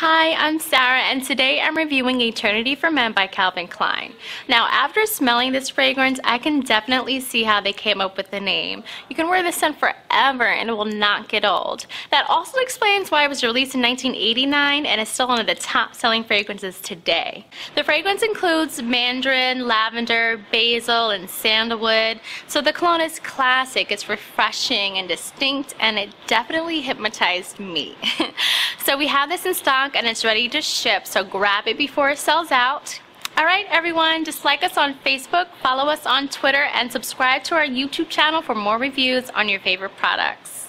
Hi, I'm Sarah, and today I'm reviewing Eternity for Men by Calvin Klein. Now, after smelling this fragrance, I can definitely see how they came up with the name. You can wear this scent forever and it will not get old. That also explains why it was released in 1989 and is still one of the top-selling fragrances today. The fragrance includes mandarin, lavender, basil, and sandalwood, so the cologne is classic, it's refreshing and distinct, and it definitely hypnotized me. So we have this in stock and it's ready to ship, so grab it before it sells out. Alright everyone, just like us on Facebook, follow us on Twitter, and subscribe to our YouTube channel for more reviews on your favorite products.